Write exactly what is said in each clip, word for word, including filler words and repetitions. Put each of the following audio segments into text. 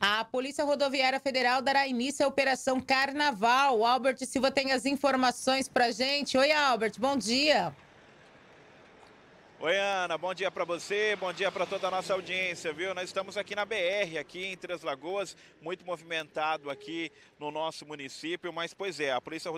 A Polícia Rodoviária Federal dará início à Operação Carnaval. O Albert Silva tem as informações pra gente. Oi, Albert, bom dia. Oi, Ana, bom dia para você, bom dia para toda a nossa audiência, viu? Nós estamos aqui na B R, aqui em Três Lagoas, muito movimentado aqui no nosso município, mas, pois é, a Polícia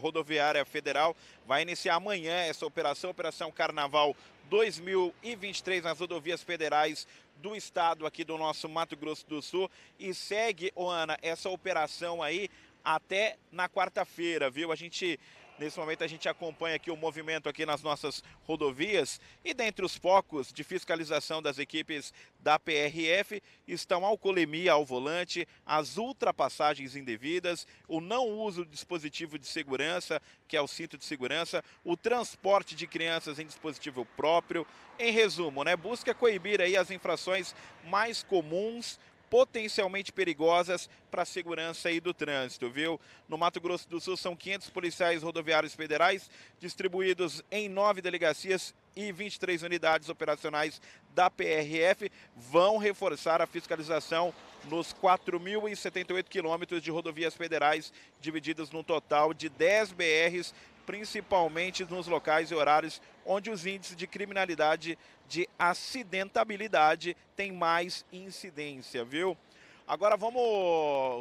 Rodoviária Federal vai iniciar amanhã essa operação, Operação Carnaval dois mil e vinte e três nas rodovias federais do estado aqui do nosso Mato Grosso do Sul, e segue, oh, Ana, essa operação aí até na quarta-feira, viu? A gente... Nesse momento a gente acompanha aqui o movimento aqui nas nossas rodovias e dentre os focos de fiscalização das equipes da P R F estão a alcoolemia ao volante, as ultrapassagens indevidas, o não uso do dispositivo de segurança, que é o cinto de segurança, o transporte de crianças em dispositivo próprio. Em resumo, né, busca coibir aí as infrações mais comuns, potencialmente perigosas para a segurança aí do trânsito, viu? No Mato Grosso do Sul são quinhentos policiais rodoviários federais distribuídos em nove delegacias e vinte e três unidades operacionais da P R F, vão reforçar a fiscalização nos quatro mil e setenta e oito quilômetros de rodovias federais, divididas num total de dez B Rs, principalmente nos locais e horários onde os índices de criminalidade de acidentabilidade têm mais incidência, viu? Agora vamos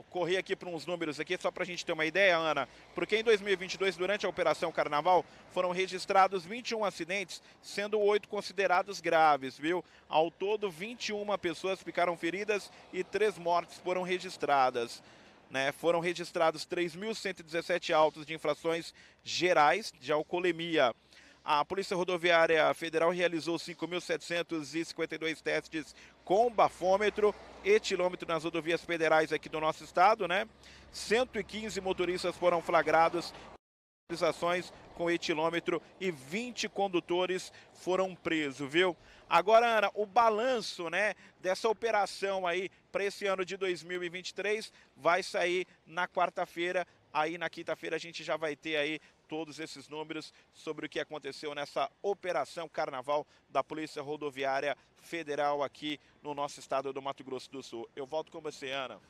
correr aqui para uns números aqui, só para a gente ter uma ideia, Ana, porque em dois mil e vinte e dois, durante a Operação Carnaval, foram registrados vinte e um acidentes, sendo oito considerados graves, viu? Ao todo, vinte e uma pessoas ficaram feridas e três mortes foram registradas. Né, foram registrados três mil cento e dezessete autos de infrações gerais de alcoolemia. A Polícia Rodoviária Federal realizou cinco mil setecentos e cinquenta e dois testes com bafômetro, etilômetro nas rodovias federais aqui do nosso estado, né? cento e quinze motoristas foram flagrados em realizações com etilômetro e vinte condutores foram presos, viu? Agora, Ana, o balanço, né, dessa operação aí para esse ano de dois mil e vinte e três vai sair na quarta-feira. Aí na quinta-feira a gente já vai ter aí todos esses números sobre o que aconteceu nessa Operação Carnaval da Polícia Rodoviária Federal aqui no nosso estado do Mato Grosso do Sul. Eu volto com você, Ana.